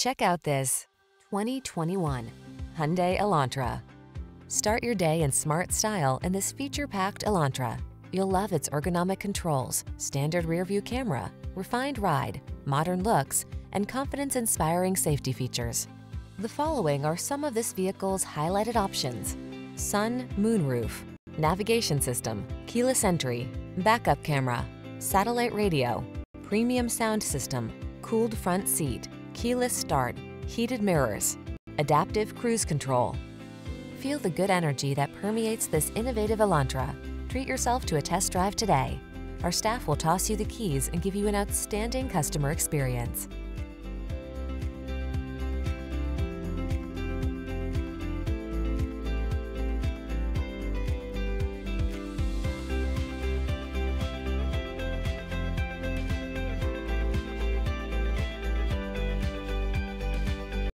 Check out this 2021 Hyundai Elantra. Start your day in smart style in this feature-packed Elantra. You'll love its ergonomic controls, standard rear-view camera, refined ride, modern looks, and confidence-inspiring safety features. The following are some of this vehicle's highlighted options: sun, moonroof, navigation system, keyless entry, backup camera, satellite radio, premium sound system, cooled front seat, keyless start, heated mirrors, adaptive cruise control. Feel the good energy that permeates this innovative Elantra. Treat yourself to a test drive today. Our staff will toss you the keys and give you an outstanding customer experience.